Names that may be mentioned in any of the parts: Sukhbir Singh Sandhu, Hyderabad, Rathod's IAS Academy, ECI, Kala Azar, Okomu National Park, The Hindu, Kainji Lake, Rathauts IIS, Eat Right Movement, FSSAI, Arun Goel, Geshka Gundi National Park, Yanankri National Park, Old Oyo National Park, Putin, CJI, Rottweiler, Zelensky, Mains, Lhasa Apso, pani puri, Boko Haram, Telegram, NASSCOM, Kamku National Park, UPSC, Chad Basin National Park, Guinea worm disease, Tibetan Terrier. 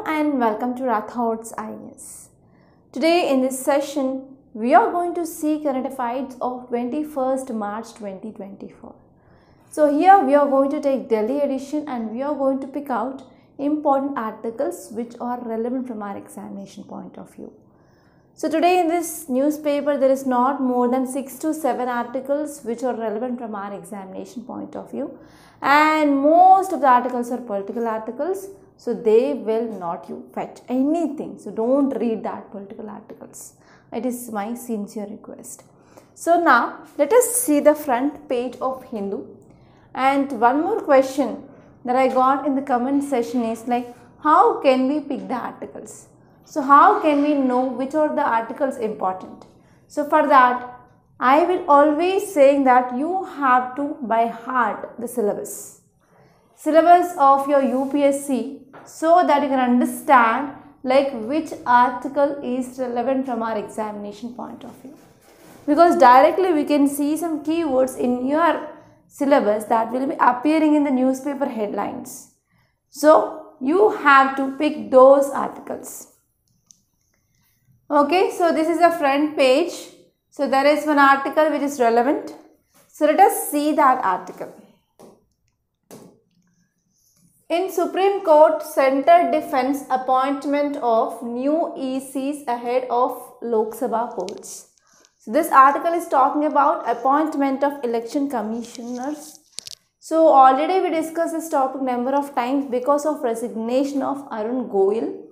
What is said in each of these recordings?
Hello and welcome to Rathauts IIS. Today in this session, we are going to see current affairs of 21st March 2024. So here we are going to take Delhi edition and we are going to pick out important articles which are relevant from our examination point of view. So today in this newspaper, there is not more than 6 to 7 articles which are relevant from our examination point of view. And most of the articles are political articles. So they will not you fetch anything. So don't read that political articles. It is my sincere request. So now let us see the front page of Hindu. And one more question that I got in the comment session is like, how can we pick the articles? So how can we know which are the articles important? So for that, I will always saying that you have to by heart the syllabus of your UPSC so that you can understand like which article is relevant from our examination point of view. Because directly we can see some keywords in your syllabus that will be appearing in the newspaper headlines. So you have to pick those articles. Okay, so this is the front page. So there is one article which is relevant. So let us see that article. In Supreme Court, Center defends appointment of new ECs ahead of Lok Sabha polls. So this article is talking about appointment of election commissioners. So already we discussed this topic number of times because of resignation of Arun Goel.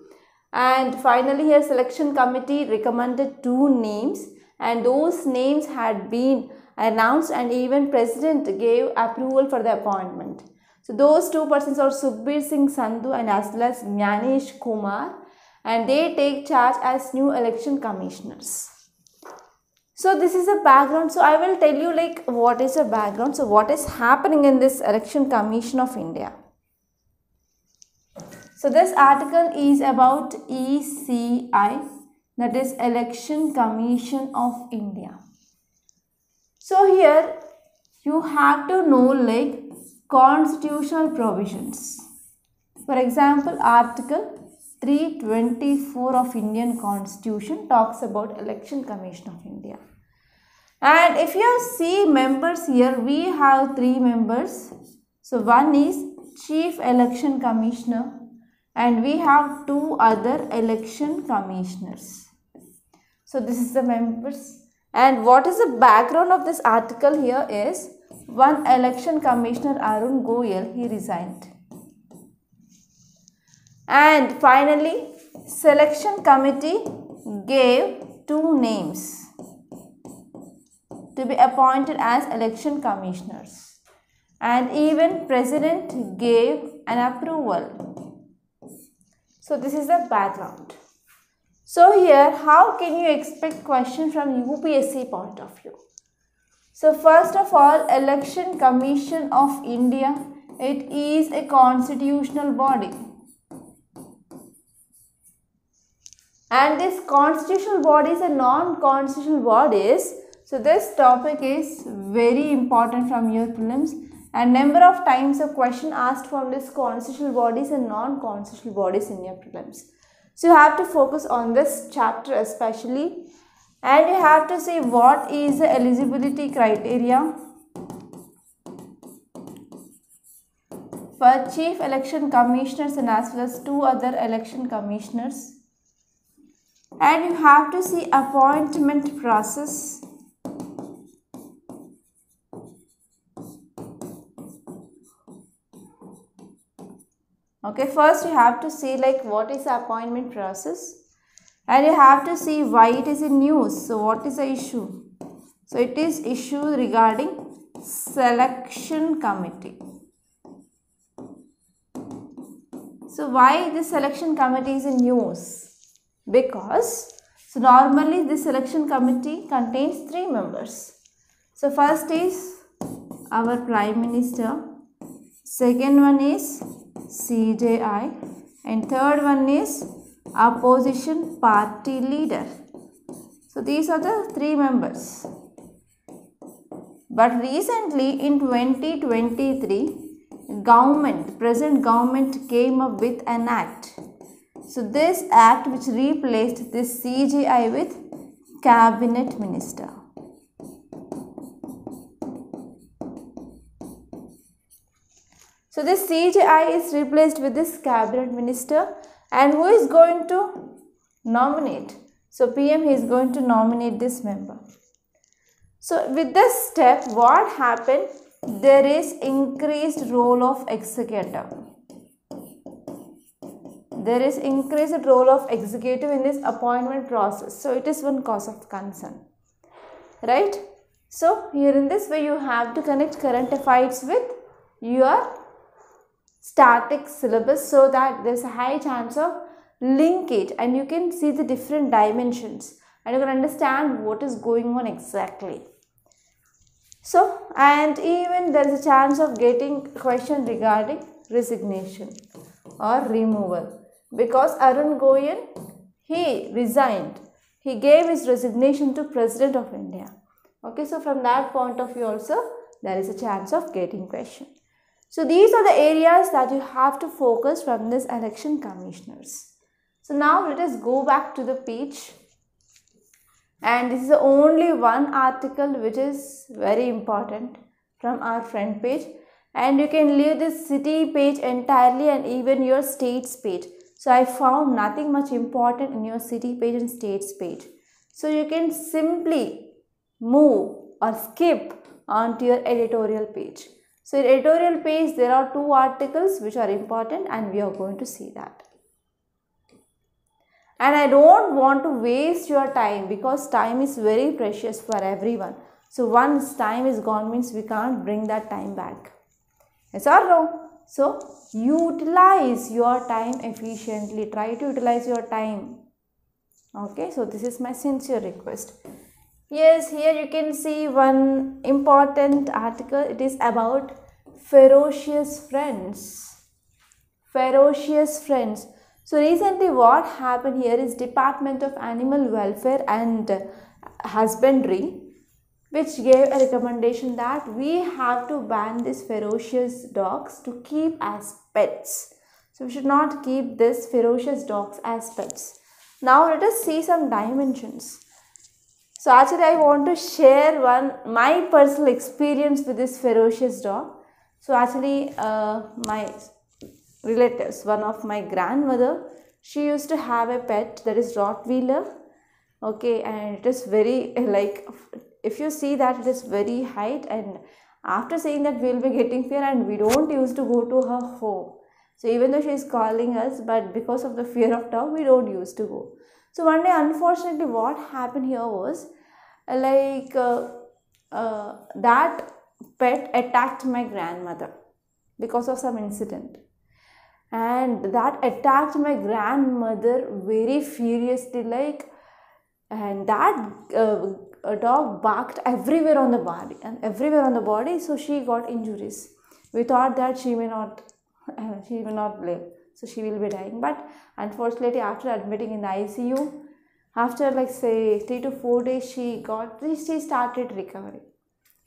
And finally, here selection committee recommended 2 names and those names had been announced and even president gave approval for the appointment. So those 2 persons are Sukhbir Singh Sandhu and as well as Gnanesh Kumar, and they take charge as new election commissioners. So this is the background. So I will tell you like what is the background. So what is happening in this Election Commission of India. So this article is about ECI, that is Election Commission of India. So here you have to know like constitutional provisions. For example, Article 324 of Indian Constitution talks about Election Commission of India. And if you see members here, we have 3 members. So one is Chief Election Commissioner. And we have 2 other election commissioners. So this is the members. And what is the background of this article here is one election commissioner Arun Goel, he resigned. And finally, selection committee gave 2 names to be appointed as election commissioners. And even president gave an approval. So this is the background. So here, how can you expect question from UPSC point of view? So first of all, Election Commission of India, it is a constitutional body. And this constitutional bodies and non-constitutional bodies, so this topic is very important from your prelims. And number of times a question asked from this constitutional bodies and non-constitutional bodies in your prelims. So you have to focus on this chapter especially. And you have to see what is the eligibility criteria for chief election commissioners and as well as 2 other election commissioners. And you have to see appointment process. Okay, first you have to see like what is the appointment process and you have to see why it is in news. So what is the issue? So it is issue regarding selection committee. So why the selection committee is in news? Because so normally the selection committee contains 3 members. So first is our Prime Minister, second one is CJI and third one is opposition party leader. So these are the 3 members. But recently in 2023, government, present government came up with an act So this act which replaced this CJI with Cabinet Minister. So this CJI is replaced with this Cabinet Minister, and who is going to nominate? So PM is going to nominate this member. So with this step, what happened? There is increased role of executive. There is increased role of executive in this appointment process. So it is one cause of concern, right? So here in this way you have to connect current affairs with your static syllabus so that there is a high chance of linkage and you can see the different dimensions and you can understand what is going on exactly. So, and even there is a chance of getting question regarding resignation or removal, because Arun Goel, he resigned, he gave his resignation to President of India. Okay, so from that point of view also there is a chance of getting question. So these are the areas that you have to focus from this election commissioners. So now let us go back to the page, and this is the only one article which is very important from our front page, and you can leave this city page entirely and even your states page. So I found nothing much important in your city page and states page. So you can simply move or skip onto your editorial page. So in editorial page there are two articles which are important and we are going to see that. And I don't want to waste your time because time is very precious for everyone. So once time is gone means we can't bring that time back. Yes or no? So utilize your time efficiently. Try to utilize your time. Okay, so this is my sincere request. Yes, here you can see one important article. It is about ferocious friends. Ferocious friends. So recently what happened here is Department of Animal Welfare and Husbandry, which gave a recommendation that we have to ban these ferocious dogs to keep as pets. So we should not keep these ferocious dogs as pets. Now let us see some dimensions. So actually I want to share my personal experience with this ferocious dog. So actually my relatives, one of my grandmother, she used to have a pet that is Rottweiler. Okay, and it is very if you see that it is very height, and after saying that we will be getting fear and we don't used to go to her home. So even though she is calling us, but because of the fear of dog we don't used to go. So one day unfortunately what happened here was that pet attacked my grandmother because of some incident, and that attacked my grandmother very furiously and that dog barked everywhere on the body so she got injuries. We thought that she may not live. So she will be dying, but unfortunately after admitting in the ICU, after 3 to 4 days she started recovering.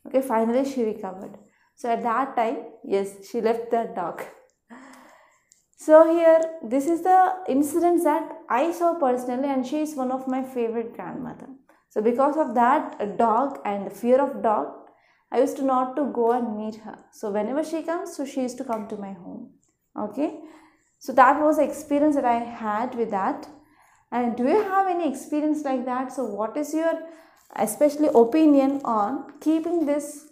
Okay, finally she recovered. So at that time, yes, she left that dog. So here, this is the incidents that I saw personally, and she is one of my favorite grandmother. So because of that dog and the fear of dog, I used to not to go and meet her. So whenever she comes, so she used to come to my home. Okay. So that was the experience that I had with that. And do you have any experience like that? So what is your especially opinion on keeping these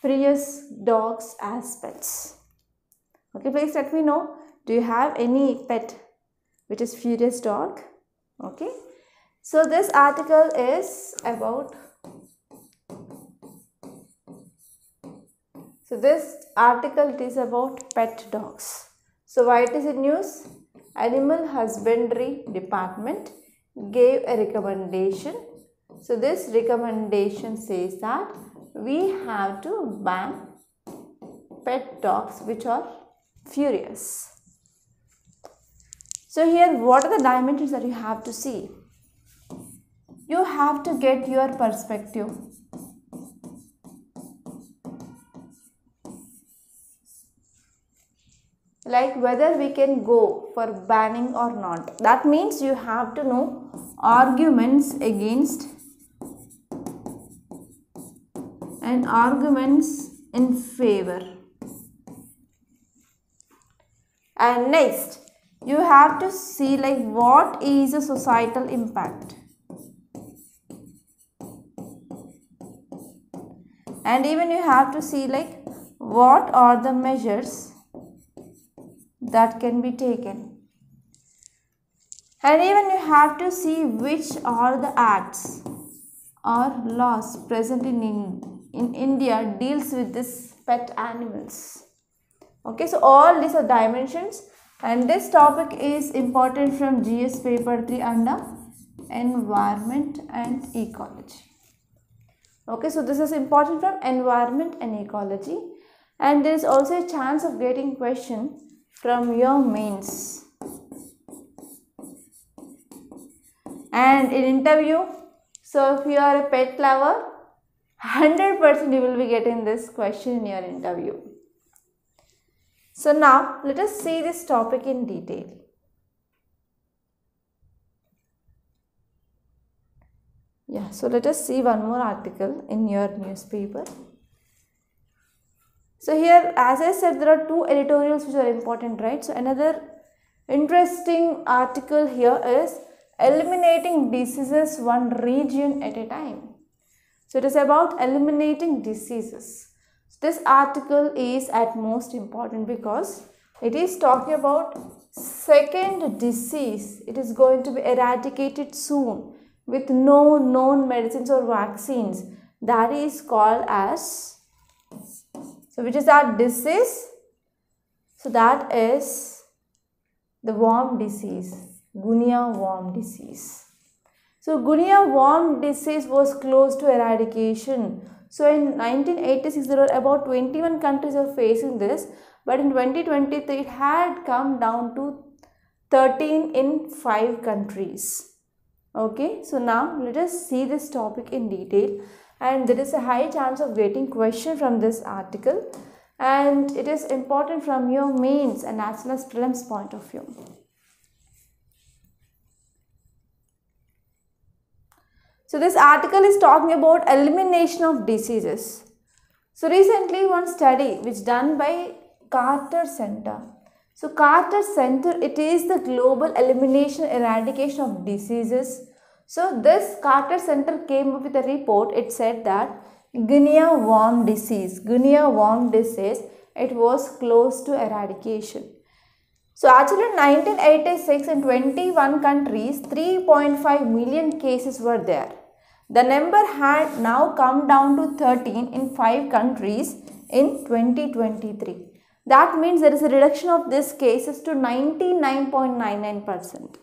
ferocious dogs as pets? Okay, please let me know. Do you have any pet which is furious dog? Okay. So this article is about. So this article is about pet dogs. So why it is in news? Animal Husbandry Department gave a recommendation. So this recommendation says that we have to ban pet dogs which are furious. So here what are the dimensions that you have to see? You have to get your perspective. like whether we can go for banning or not. That means you have to know arguments against and arguments in favor. And next, you have to see like what is a societal impact. And even you have to see like what are the measures that can be taken. And even you have to see which are the acts or laws present in India deals with this pet animals. Okay, so all these are dimensions, and this topic is important from GS paper 3 under environment and ecology. Okay, so this is important from environment and ecology, and there is also a chance of getting question from your mains. And in interview, so if you are a pet lover, 100% you will be getting this question in your interview. So now let us see this topic in detail. Yeah, so let us see one more article in your newspaper. So here, as I said, there are two editorials which are important, right? So another interesting article here is eliminating diseases one region at a time. So it is about eliminating diseases. This article is at most important because it is talking about second disease. It is going to be eradicated soon with no known medicines or vaccines. That is called as, so which is that disease? So that is the worm disease, Guinea worm disease. So Guinea worm disease was close to eradication. So in 1986, there were about 21 countries are facing this, but in 2023, it had come down to 13 in 5 countries. Okay, so now let us see this topic in detail, and there is a high chance of getting question from this article, and it is important from your mains and as well as prelims point of view. So this article is talking about elimination of diseases. So recently one study which done by Carter Center. So Carter Center, it is the global elimination eradication of diseases. So this Carter Center came up with a report. It said that Guinea worm disease, it was close to eradication. So actually in 1986, in 21 countries, 3.5 million cases were there. The number had now come down to 13 in 5 countries in 2023. That means there is a reduction of these cases to 99.99%.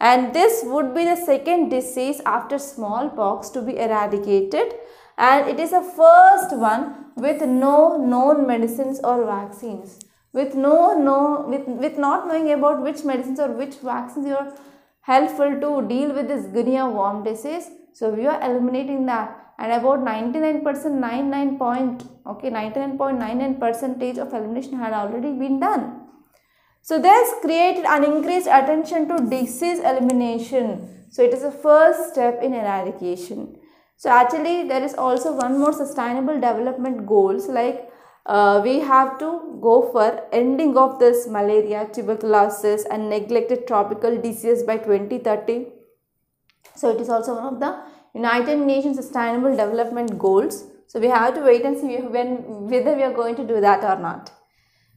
And this would be the second disease after smallpox to be eradicated. And it is the first one with no known medicines or vaccines. With not knowing about which medicines or which vaccines are helpful to deal with this Guinea worm disease, so we are eliminating that. And about 99.99% of elimination had already been done. So this created an increased attention to disease elimination. So it is a first step in eradication. So actually there is also one more sustainable development goals, like we have to go for ending of this malaria, tuberculosis and neglected tropical diseases by 2030. So it is also one of the United Nations Sustainable Development Goals. So we have to wait and see whether we are going to do that or not.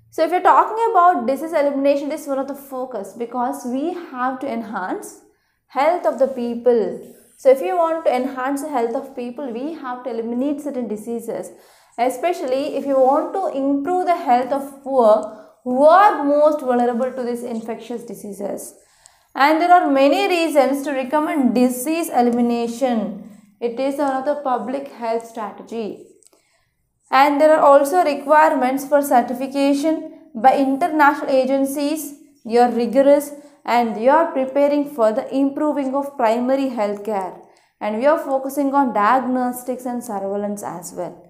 So if you are talking about disease elimination, this is one of the focus, because we have to enhance health of the people. So if you want to enhance the health of people, we have to eliminate certain diseases. Especially if you want to improve the health of poor who are most vulnerable to these infectious diseases. And there are many reasons to recommend disease elimination. It is one of the public health strategy. And there are also requirements for certification by international agencies. You are rigorous and you are preparing for the improving of primary health care. And we are focusing on diagnostics and surveillance as well.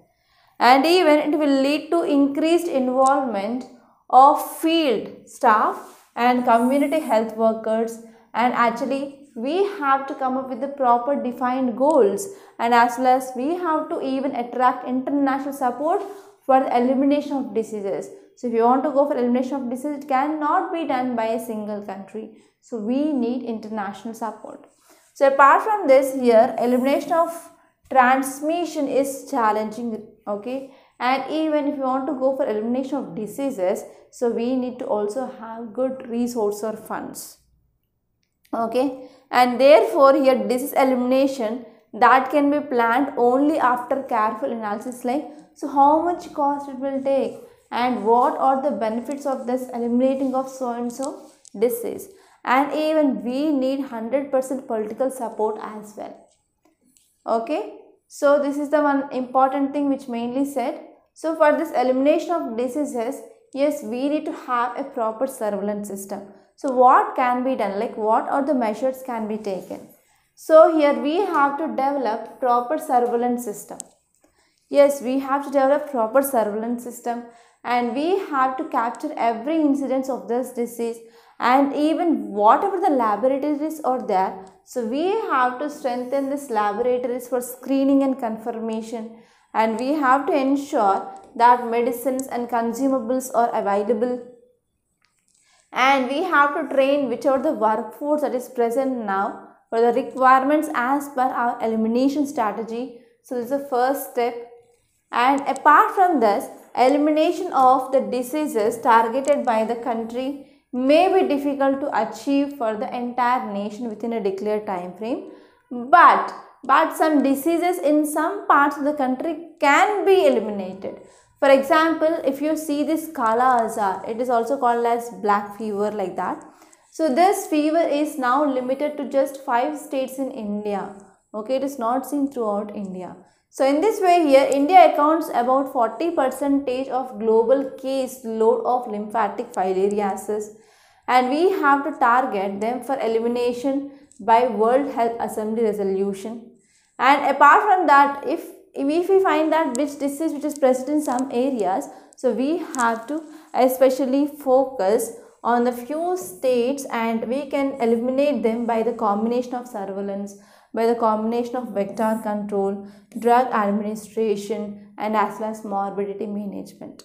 And even it will lead to increased involvement of field staff and community health workers, and actually we have to come up with the proper defined goals, and as well as we have to even attract international support for the elimination of diseases. So if you want to go for elimination of diseases, it cannot be done by a single country. So we need international support. So apart from this, here elimination of transmission is challenging, okay. And even if you want to go for elimination of diseases, so we need to also have good resource or funds, okay. And therefore here disease elimination that can be planned only after careful analysis, like so how much cost it will take and what are the benefits of this eliminating of so and so disease. And even we need 100% political support as well, okay. So this is the one important thing which mainly said. So for this elimination of diseases, yes, we need to have a proper surveillance system. So what can be done, like what are the measures can be taken? So here we have to develop proper surveillance system. Yes, we have to develop proper surveillance system, and we have to capture every incidence of this disease, and even whatever the laboratories are there. So we have to strengthen these laboratories for screening and confirmation, and we have to ensure that medicines and consumables are available, and we have to train whichever the workforce that is present now for the requirements as per our elimination strategy. So this is the first step. And apart from this, elimination of the diseases targeted by the country may be difficult to achieve for the entire nation within a declared time frame, but some diseases in some parts of the country can be eliminated. For example, if you see this Kala Azar, it is also called as black fever, like that. So this fever is now limited to just 5 states in India. Okay, it is not seen throughout India. So in this way here, India accounts about 40% of global case load of lymphatic filariasis, and we have to target them for elimination by World Health Assembly resolution. And apart from that, if we find that which disease which is present in some areas, so we have to especially focus on the few states, and we can eliminate them by the combination of surveillance, by the combination of vector control, drug administration, and as well as morbidity management.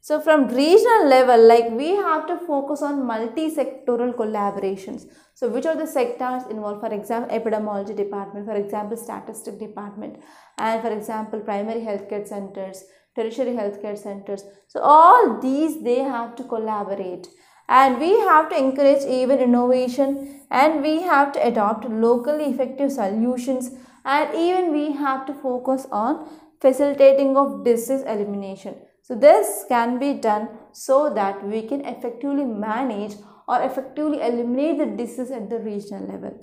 So from regional level, like we have to focus on multi-sectoral collaborations. So which are the sectors involved? For example, epidemiology department, for example, statistic department, and for example, primary healthcare centers, tertiary healthcare centers. So all these, they have to collaborate. And we have to encourage even innovation, and we have to adopt locally effective solutions, and even we have to focus on facilitating of disease elimination. So this can be done so that we can effectively manage or effectively eliminate the disease at the regional level.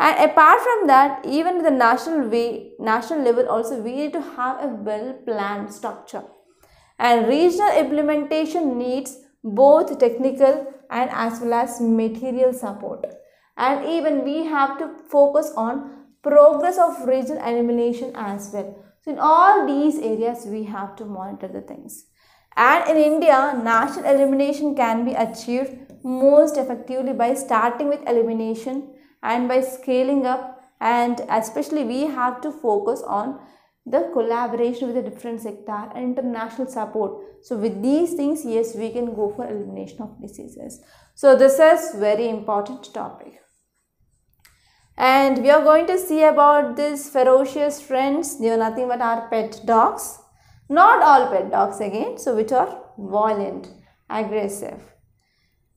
And apart from that, even the national level also, we need to have a well-planned structure. And regional implementation needs both technical and as well as material support. And even we have to focus on progress of regional elimination as well. So in all these areas, we have to monitor the things. And in India, national elimination can be achieved most effectively by starting with elimination and by scaling up, and especially we have to focus on the collaboration with the different sector and international support. So with these things, yes, we can go for elimination of diseases. So this is very important topic. And we are going to see about these ferocious friends. They are nothing but our pet dogs. Not all pet dogs again, so which are violent, aggressive.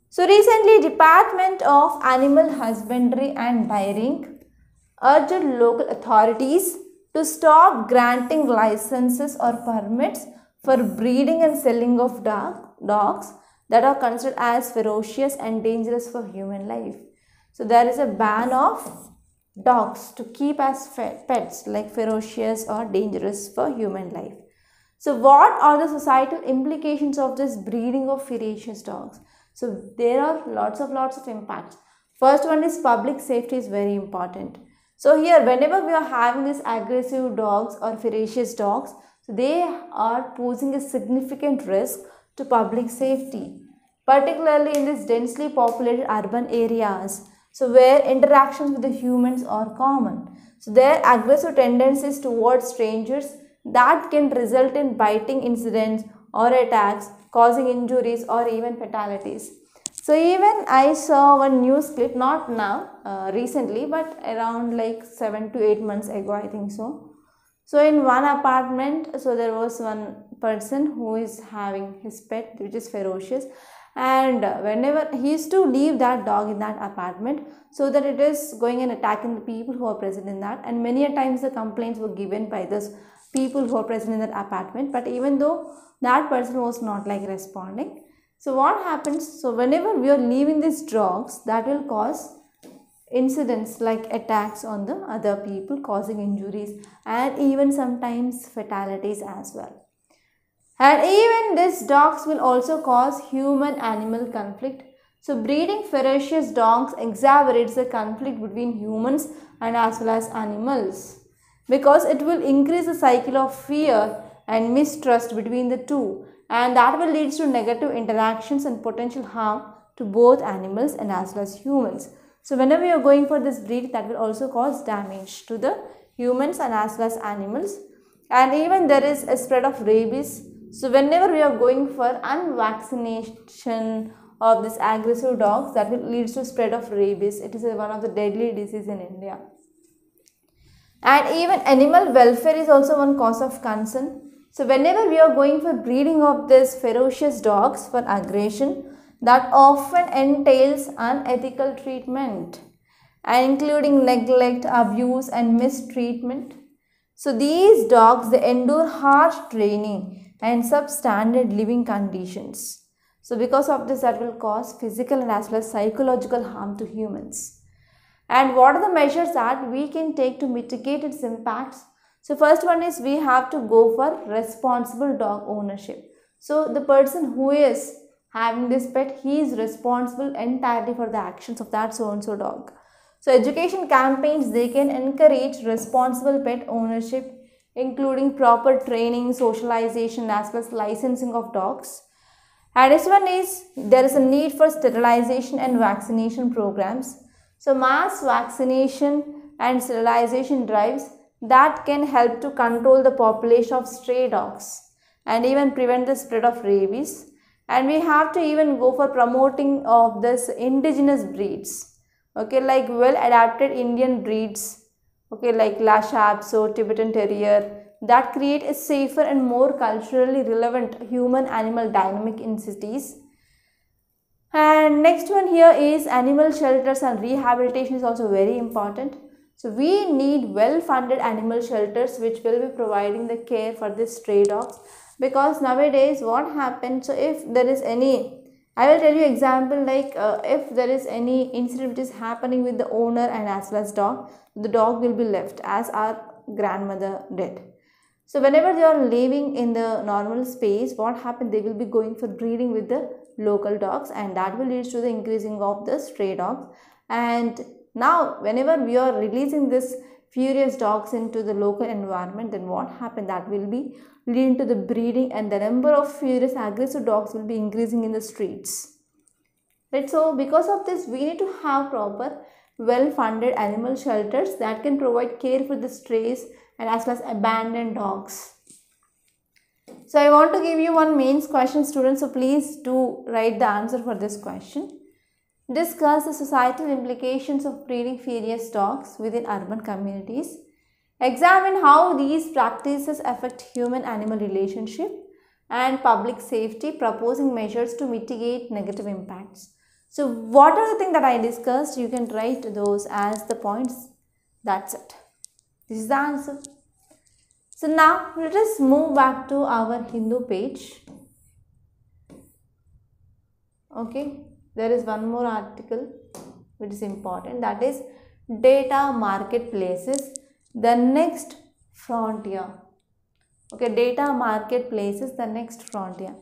So recently, Department of Animal Husbandry and Dairying urged local authorities to stop granting licenses or permits for breeding and selling of dogs that are considered as ferocious and dangerous for human life. So there is a ban of dogs to keep as pets, like ferocious or dangerous for human life. So what are the societal implications of this breeding of ferocious dogs? So there are lots of impacts. First one is public safety is very important. So here whenever we are having these aggressive dogs or ferocious dogs, so they are posing a significant risk to public safety. particularly in these densely populated urban areas, so where interactions with the humans are common. So their aggressive tendencies towards strangers that can result in biting incidents or attacks, causing injuries or even fatalities. So even I saw one news clip, not now, recently, but around like 7 to 8 months ago, I think so. So in one apartment, so there was one person who is having his pet, which is ferocious. And whenever he used to leave that dog in that apartment, so that it is going and attacking the people who are present in that. And many a times the complaints were given by those people who are present in that apartment. But even though that person was not like responding. So what happens? So whenever we are leaving these dogs, that will cause incidents like attacks on the other people, causing injuries and even sometimes fatalities as well. And even these dogs will also cause human-animal conflict. So breeding ferocious dogs exacerbates the conflict between humans and as well as animals, because it will increase the cycle of fear and mistrust between the two, and that will lead to negative interactions and potential harm to both animals and as well as humans. So whenever you are going for this breed, that will also cause damage to the humans and as well as animals. And even there is a spread of rabies. So whenever we are going for unvaccination of this aggressive dogs, that will lead to spread of rabies. It is one of the deadly diseases in India. And even animal welfare is also one cause of concern. So whenever we are going for breeding of these ferocious dogs for aggression, that often entails unethical treatment, including neglect, abuse and mistreatment. So these dogs, they endure harsh training and substandard living conditions. So because of this, that will cause physical and as well as psychological harm to humans. And what are the measures that we can take to mitigate its impacts? So first one is we have to go for responsible dog ownership. So the person who is having this pet, he is responsible entirely for the actions of that so-and-so dog. So education campaigns, they can encourage responsible pet ownership, including proper training, socialization as well as licensing of dogs. And this one is, there is a need for sterilization and vaccination programs. So mass vaccination and sterilization drives that can help to control the population of stray dogs and even prevent the spread of rabies. And we have to even go for promoting of this indigenous breeds. Okay, like well adapted Indian breeds, okay, like Lhasa Apso, Tibetan Terrier, that create a safer and more culturally relevant human animal dynamic in cities. And next one here is animal shelters and rehabilitation is also very important. So we need well funded animal shelters which will be providing the care for these stray dogs, because nowadays what happens, so if there is any, I will tell you example, like if there is any incident which is happening with the owner and as well as dog, the dog will be left as our grandmother did. So whenever they are living in the normal space, what happened, they will be going for breeding with the local dogs, and that will lead to the increasing of the stray dogs. And now whenever we are releasing this furious dogs into the local environment, then what happened, that will be leading to the breeding, and the number of furious aggressive dogs will be increasing in the streets. Right? So because of this, we need to have proper well-funded animal shelters that can provide care for the strays and as well as abandoned dogs. So I want to give you one mains question, students, so please do write the answer for this question. Discuss the societal implications of breeding furious dogs within urban communities. Examine how these practices affect human-animal relationship and public safety, proposing measures to mitigate negative impacts. So what are the things that I discussed? You can write those as the points. That's it. This is the answer. So now let us move back to our Hindu page. Okay. There is one more article which is important, that is data marketplaces, the next frontier. Okay, data marketplaces, the next frontier.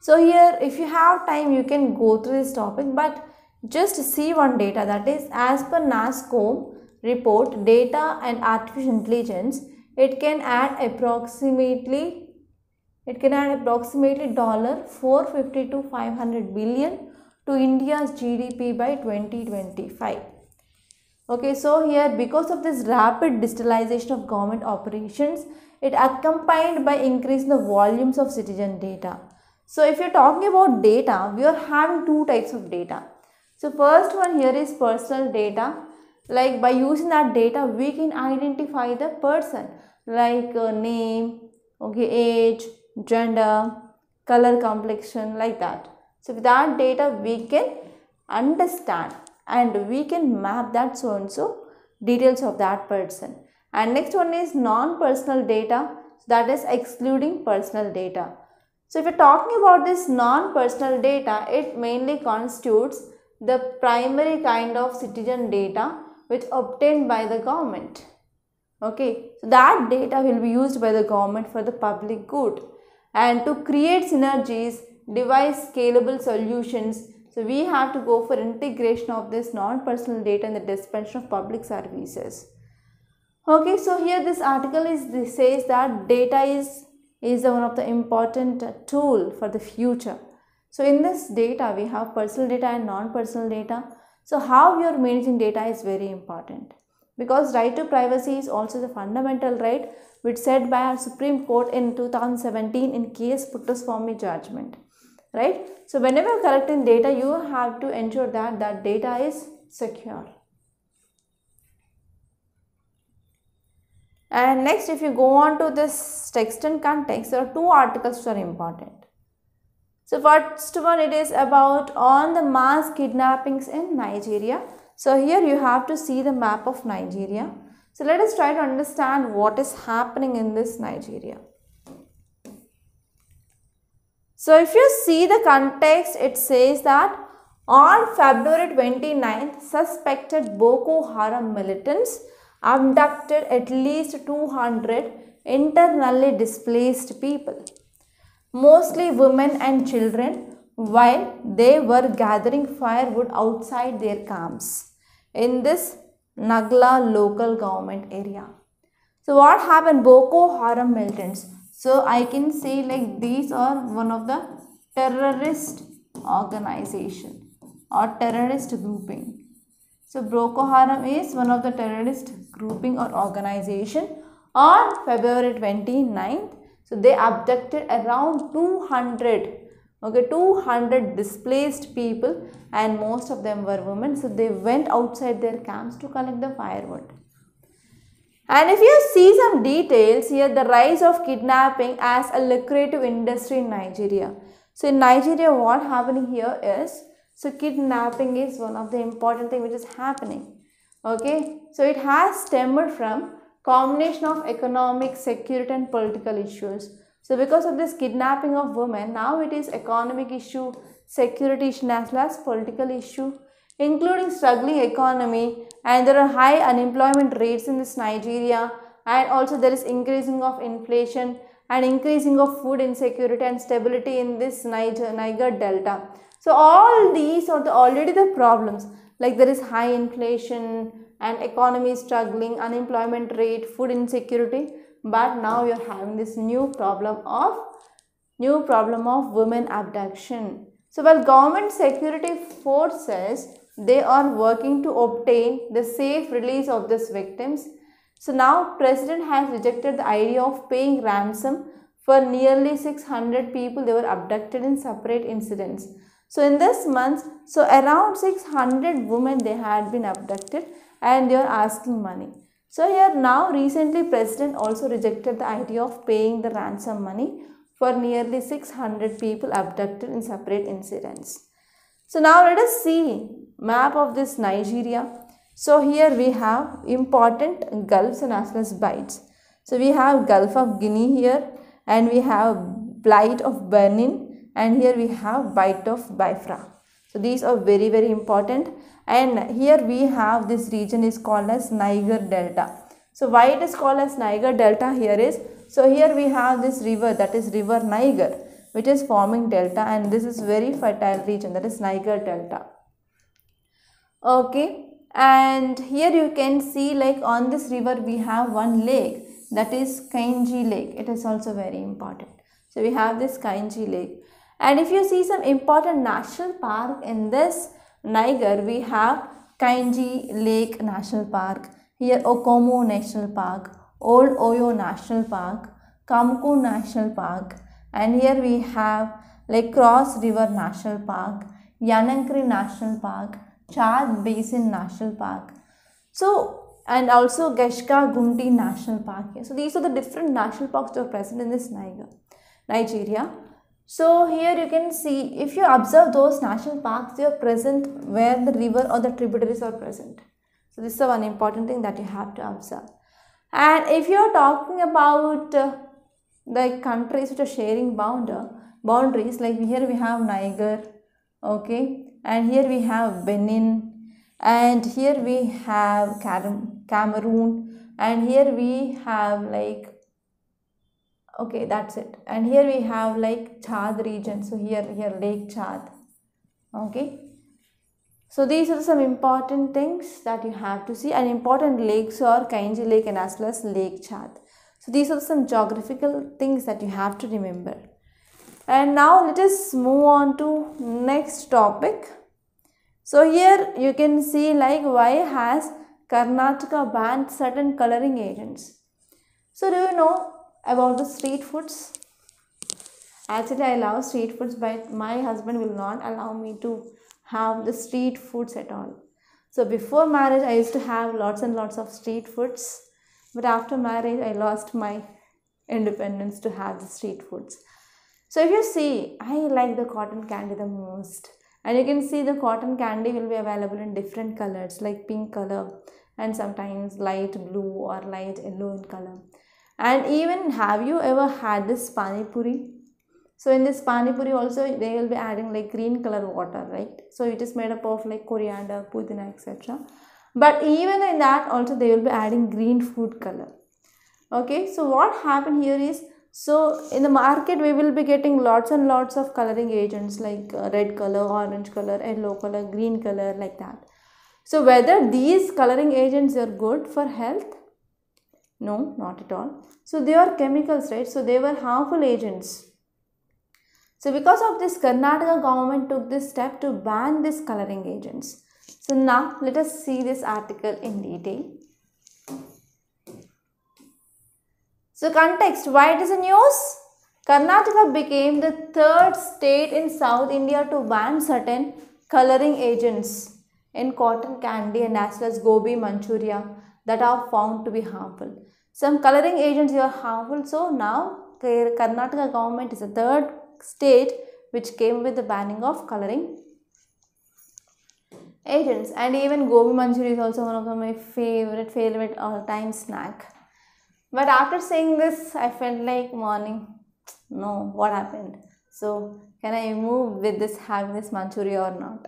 So here if you have time you can go through this topic, but just see one data, that is as per NASSCOM report, data and artificial intelligence, it can add approximately $450 to $500 billion to India's GDP by 2025. Okay, so here because of this rapid digitalization of government operations, it accompanied by increase in the volumes of citizen data. So if you are talking about data, we are having two types of data. So first one here is personal data. Like by using that data, we can identify the person, like name, okay, age, gender, color, complexion, like that. So with that data, we can understand and we can map that so and so details of that person. And next one is non-personal data, that is excluding personal data. So if you are talking about this non-personal data, it mainly constitutes the primary kind of citizen data which obtained by the government. Okay, so that data will be used by the government for the public good and to create synergies, devise scalable solutions. So we have to go for integration of this non-personal data in the dispensation of public services. Okay, so here this article says that data is one of the important tool for the future. So in this data, we have personal data and non-personal data. So how we are managing data is very important, because right to privacy is also the fundamental right which said by our Supreme Court in 2017 in KS Puttaswamy judgment, right? So whenever you are collecting data, you have to ensure that that data is secure. And next, if you go on to this text and context, there are two articles which are important. So first one, it is about on the mass kidnappings in Nigeria. So here you have to see the map of Nigeria. So let us try to understand what is happening in this Nigeria. So if you see the context, it says that on February 29th, suspected Boko Haram militants abducted at least 200 internally displaced people, mostly women and children, while they were gathering firewood outside their camps in this Nagla local government area. So what happened? Boko Haram militants. So I can say like these are one of the terrorist organization or terrorist grouping. So Boko Haram is one of the terrorist grouping or organization. On February 29th, so they abducted around 200 displaced people, and most of them were women. So they went outside their camps to collect the firewood. And if you see some details here, the rise of kidnapping as a lucrative industry in Nigeria. So in Nigeria, what happening here is, so kidnapping is one of the important thing which is happening. Okay, so it has stemmed from combination of economic, security and political issues. So because of this kidnapping of women, now it is economic issue, security issue as well as political issue, including struggling economy, and there are high unemployment rates in this Nigeria, and also there is increasing of inflation and increasing of food insecurity and stability in this Niger Delta. So all these are already the problems, like there is high inflation and economy struggling, unemployment rate, food insecurity. But now you are having this new problem of women abduction. So while government security forces, they are working to obtain the safe release of these victims. So now president has rejected the idea of paying ransom for nearly 600 people. They were abducted in separate incidents. So in this month, so around 600 women they had been abducted, and they are asking money. So here now recently president also rejected the idea of paying the ransom money for nearly 600 people abducted in separate incidents. So now let us see map of this Nigeria. So here we have important gulfs and as well as bites. So we have Gulf of Guinea here, and we have Bight of Benin, and here we have Bight of Biafra. So these are very, very important. And here we have this region is called as Niger Delta. So why it is called as Niger Delta here is, so here we have this river, that is river Niger, which is forming delta, and this is very fertile region, that is Niger Delta. Okay, and here you can see like on this river we have one lake, that is Kainji Lake. It is also very important. So we have this Kainji Lake. And if you see some important national park in this Niger, we have Kainji Lake National Park, here Okomu National Park, Old Oyo National Park, Kamku National Park, and here we have like Cross River National Park, Yanankri National Park, Chad Basin National Park. So, and also Geshka Gundi National Park. So these are the different national parks that are present in this Nigeria. So here you can see, if you observe those national parks, they are present where the river or the tributaries are present. So this is one important thing that you have to observe. And if you are talking about the countries which are sharing boundaries, like here we have Niger, okay, and here we have Benin, and here we have Cameroon, and here we have like, okay, that's it. And here we have like Chad region, so here Lake Chad, okay. So these are some important things that you have to see, and important lakes are Kainji Lake and as well as Lake Chad. So these are some geographical things that you have to remember. And now let us move on to next topic. So here you can see like why has Karnataka banned certain coloring agents. So do you know about the street foods? Actually I love street foods, but my husband will not allow me to have the street foods at all. So before marriage I used to have lots and lots of street foods, but after marriage I lost my independence to have the street foods. So if you see, I like the cotton candy the most, and you can see the cotton candy will be available in different colors like pink color and sometimes light blue or light yellow in color. And even have you ever had this pani puri? So in this pani puri also they will be adding like green color water, right? So it is made up of like coriander, pudina, etc. But even in that also they will be adding green food color. Okay, so what happened here is, so in the market we will be getting lots and lots of coloring agents like red color, orange color, yellow color, green color, like that. So whether these coloring agents are good for health? No, not at all. So they are chemicals, right? So they were harmful agents. So because of this, Karnataka government took this step to ban these coloring agents. So now let us see this article in detail. So context, why it is a news? Karnataka became the third state in South India to ban certain coloring agents in cotton candy and as well as gobi manchuria that are found to be harmful. Some coloring agents are harmful, so now Karnataka government is the third state which came with the banning of coloring agents. And even gobi manchuria is also one of my favorite all-time snack. But after saying this, I felt like morning, no, what happened? So, can I move with this, having this manchuria or not?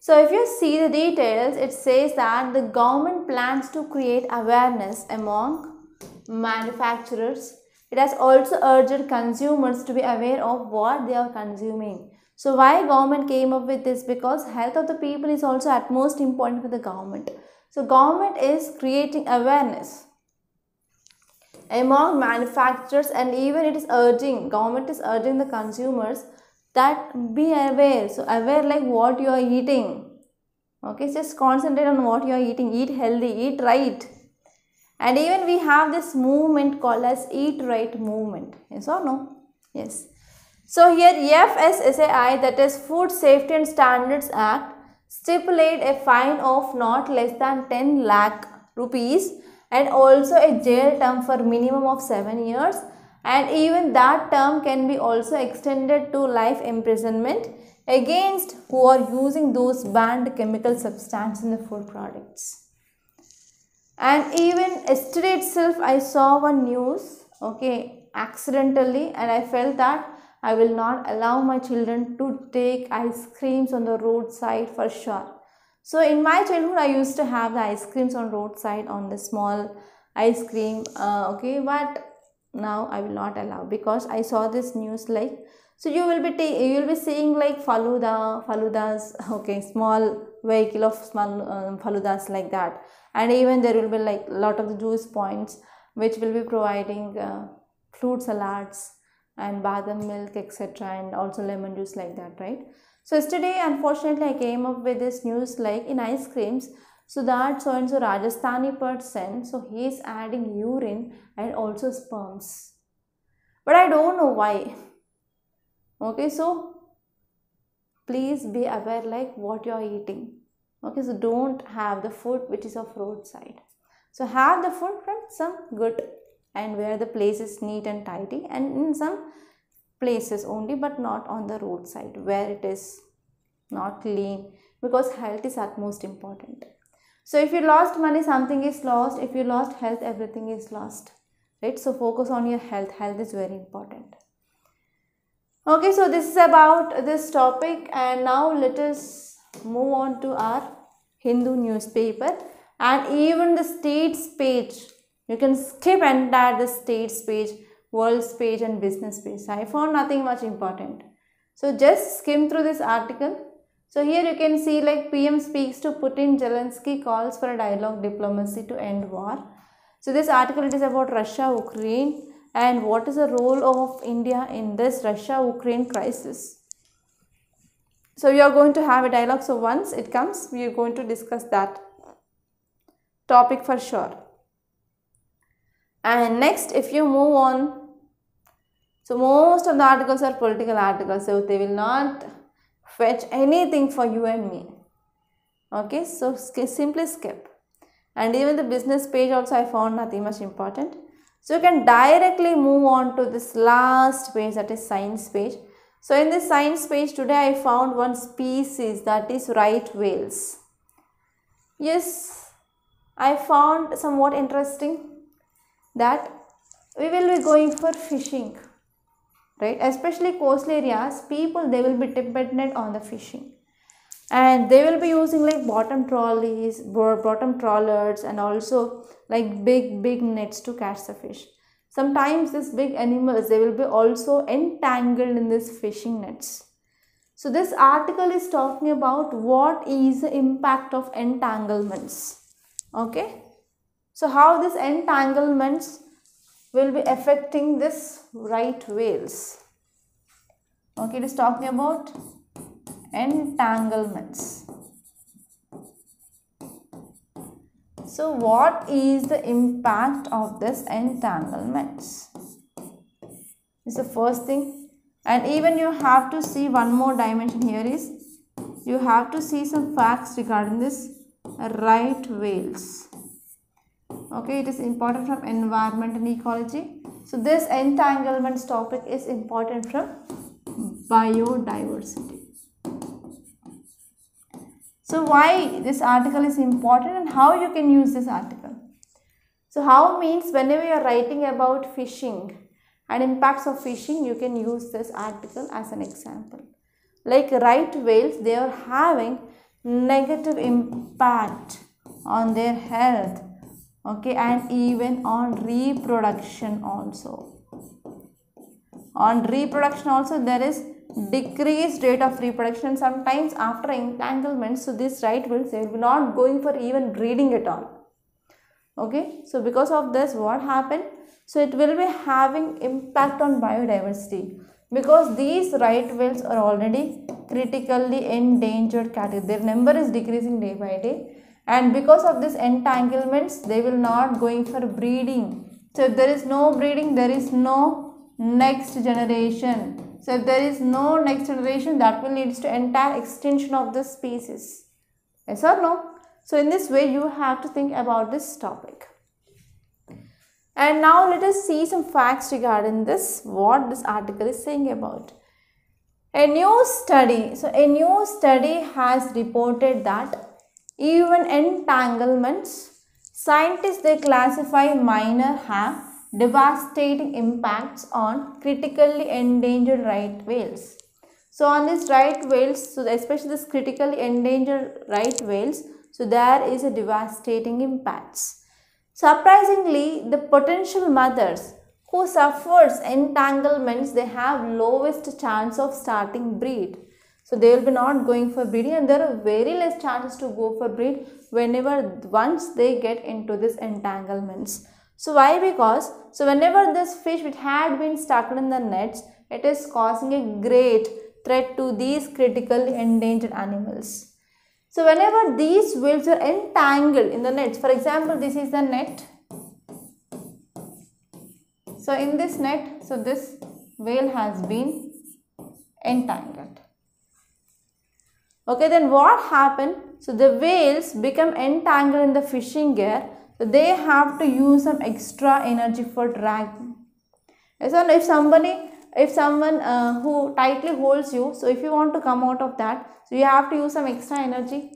So, if you see the details, it says that the government plans to create awareness among manufacturers. It has also urged consumers to be aware of what they are consuming. So, why government came up with this? Because health of the people is also at most important for the government. So, government is creating awareness among manufacturers, and even it is urging, government is urging the consumers that be aware. So aware like what you are eating, okay, just concentrate on what you are eating, eat healthy, eat right. And even we have this movement called as Eat Right Movement, yes or no? Yes. So here FSSAI, that is Food Safety and Standards Act, stipulate a fine of not less than 10 lakh rupees and also a jail term for minimum of 7 years, and even that term can be also extended to life imprisonment against who are using those banned chemical substance in the food products. And even yesterday itself I saw one news, okay, accidentally, and I felt that I will not allow my children to take ice creams on the roadside for sure. So in my childhood, I used to have the ice creams on roadside, on the small ice cream, okay, but now I will not allow, because I saw this news like, so you will be seeing like faludas, okay, small vehicle of small faludas like that, and even there will be like lot of the juice points which will be providing fruit salads and badam milk, etc., and also lemon juice like that, right? So yesterday, unfortunately, I came up with this news like in ice creams, so that so and so Rajasthani person, so he is adding urine and also sperms, but I don't know why. Okay, so please be aware like what you are eating. Okay, so don't have the food which is of roadside. So have the food from some good and where the place is neat and tidy, and in some places only, but not on the roadside where it is not clean, because health is utmost important. So if you lost money, something is lost. If you lost health, everything is lost, right? So focus on your health. Health is very important. Okay, so this is about this topic, and now let us move on to our Hindu newspaper. And even the states page, you can skip entire the states page, world's page and business page. I found nothing much important, so just skim through this article. So here you can see like PM speaks to Putin, Zelensky calls for a dialogue diplomacy to end war. So this article, it is about Russia, Ukraine, and what is the role of India in this Russia Ukraine crisis. So we are going to have a dialogue, so once it comes we are going to discuss that topic for sure. And next, if you move on, so most of the articles are political articles, so they will not fetch anything for you and me. Okay, so simply skip. And even the business page also I found nothing much important. So you can directly move on to this last page, that is science page. So in this science page today I found one species, that is right whales. Yes, I found somewhat interesting that we will be going for fishing, right? Especially coastal areas, people, they will be dependent on the fishing, and they will be using like bottom trolleys, bottom trawlers, and also like big nets to catch the fish. Sometimes these big animals, they will be also entangled in these fishing nets. So this article is talking about what is the impact of entanglements. Okay, so how this entanglements will be affecting this right whales. Okay, it is talking about entanglements. So what is the impact of this entanglements? It's the first thing. And even you have to see one more dimension here is, you have to see some facts regarding this right whales. Okay, it is important from environment and ecology. So this entanglements topic is important from biodiversity. So why this article is important and how you can use this article. So how means whenever you are writing about fishing and impacts of fishing, you can use this article as an example. Like right whales, they are having negative impact on their health. Okay, and even on reproduction also. On reproduction also, there is decreased rate of reproduction. Sometimes after entanglement, so this right whales, they will be not going for even breeding at all. Okay, so because of this, what happened? So it will be having impact on biodiversity, because these right whales are already critically endangered category. Their number is decreasing day by day. And because of this entanglements, they will not going for breeding. So if there is no breeding, there is no next generation. So if there is no next generation, that will lead to entire extinction of this species. Yes or no? So in this way, you have to think about this topic. And now let us see some facts regarding this, what this article is saying about. A new study, so a new study has reported that even entanglements, scientists, they classify minor have devastating impacts on critically endangered right whales. So on these right whales, so especially this critically endangered right whales, so there is a devastating impacts. Surprisingly, the potential mothers who suffers entanglements, they have lowest chance of starting breed. So they will be not going for breeding, and there are very less chances to go for breed whenever once they get into this entanglements. So why? Because whenever this fish which had been stuck in the nets, it is causing a great threat to these critical endangered animals. So whenever these whales are entangled in the nets, for example, this is the net. So in this net, so this whale has been entangled. Okay, then what happened? So the whales become entangled in the fishing gear. So they have to use some extra energy for dragging. So if someone who tightly holds you, so if you want to come out of that, so you have to use some extra energy.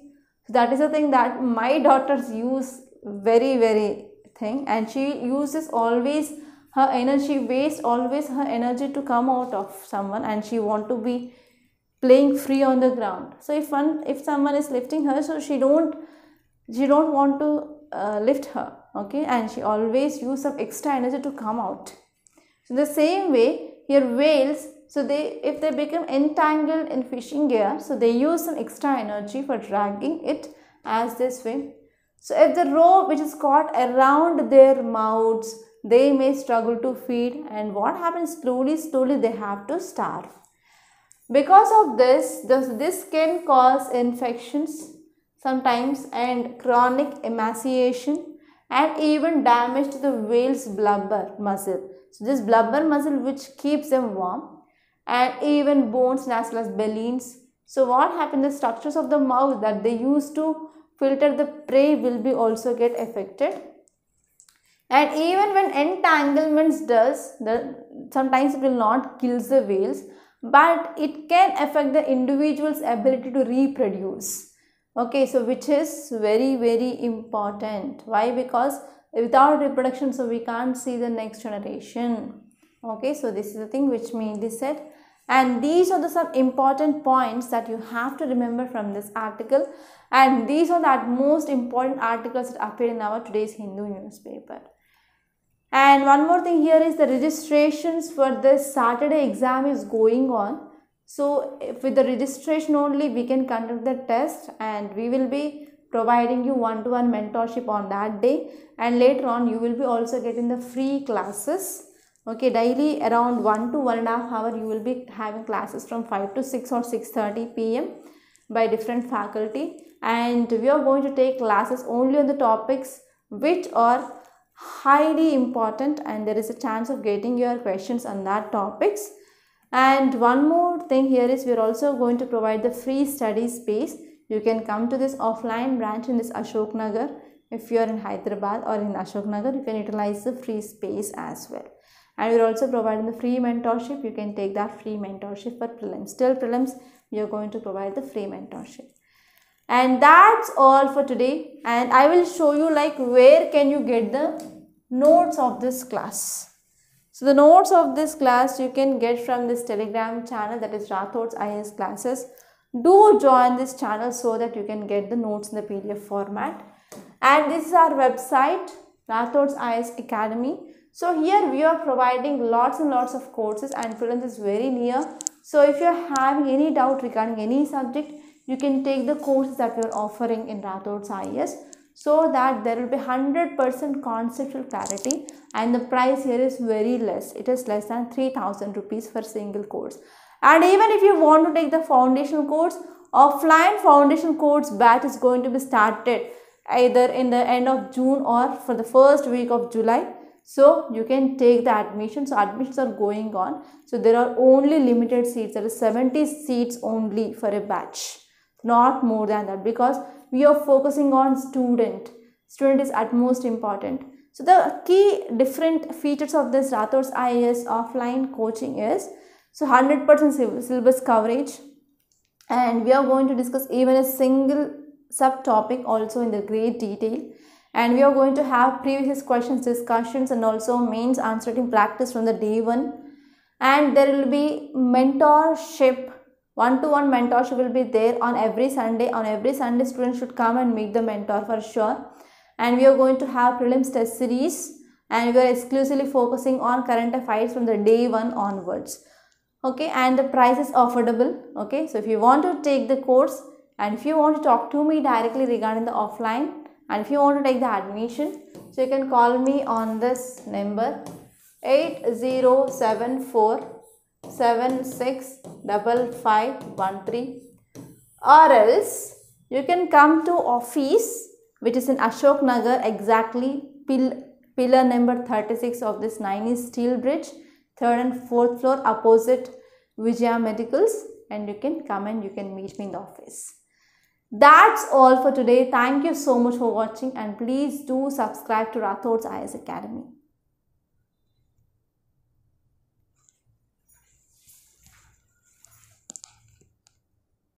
So that is the thing that my daughters use very thing, and she uses always her energy, wastes always her energy to come out of someone, and she want to be playing free on the ground. So if someone is lifting her, so she don't want to lift her, okay, and she always use some extra energy to come out. So the same way here whales, so if they become entangled in fishing gear, so they use some extra energy for dragging it as they swim. So if the rope which is caught around their mouths, they may struggle to feed, and what happens, slowly they have to starve. Because of this can cause infections sometimes and chronic emaciation and even damage to the whale's blubber muscle. So this blubber muscle which keeps them warm, and even bones, nasals, baleens. So what happened, the structures of the mouth that they use to filter the prey will be also get affected. And even when entanglements does, sometimes it will not kill the whales, but it can affect the individual's ability to reproduce. Okay, so which is very important. Why? Because without reproduction, so we can't see the next generation. Okay, so this is the thing which mainly said. And these are the some important points that you have to remember from this article. And these are the most important articles that appear in our today's Hindu newspaper. And one more thing here is the registrations for this Saturday exam is going on. So with the registration only we can conduct the test, and we will be providing you one-to-one mentorship on that day, and later on you will be also getting the free classes. Okay, daily around 1 to 1.5 hours you will be having classes from 5 to 6 or 6:30 p.m. by different faculty, and we are going to take classes only on the topics which are highly important, and there is a chance of getting your questions on that topics. And one more thing here is we are also going to provide the free study space. You can come to this offline branch in this Ashok Nagar. If you are in Hyderabad or in Ashok Nagar, you can utilize the free space as well. And we are also providing the free mentorship. You can take that free mentorship for prelims. Till prelims, we are going to provide the free mentorship. And that's all for today. And I will show you like where can you get the notes of this class. So the notes of this class you can get from this Telegram channel, that is Rathod's IAS classes. Do join this channel so that you can get the notes in the PDF format. And this is our website, Rathod's IAS Academy. So here we are providing lots and lots of courses, and prelims is very near. So if you are having any doubt regarding any subject, you can take the courses that we are offering in Rathod's IAS, so that there will be 100% conceptual clarity, and the price here is very less. It is less than 3,000 rupees for single course. And even if you want to take the foundational course, offline foundational course batch is going to be started either in the end of June or for the first week of July. So you can take the admissions. So admissions are going on. So there are only limited seats. There are 70 seats only for a batch. Not more than that, because we are focusing on student. Student is utmost important. So the key different features of this Rathod's IAS offline coaching is, so 100% syllabus coverage, and we are going to discuss even a single subtopic also in the great detail, and we are going to have previous questions discussions and also mains answering practice from the day one, and there will be mentorship. One-to-one mentorship will be there on every Sunday. On every Sunday, students should come and meet the mentor for sure. And we are going to have prelims test series, and we are exclusively focusing on current affairs from the day one onwards. Okay, and the price is affordable. Okay, so if you want to take the course and if you want to talk to me directly regarding the offline And if you want to take the admission, so you can call me on this number 8074765513, or else you can come to office which is in Ashok Nagar, exactly pillar number 36 of this 9E steel bridge, 3rd and 4th floor opposite Vijaya Medicals, and you can come and you can meet me in the office. That's all for today. Thank you so much for watching, and please do subscribe to Rathod's IAS Academy.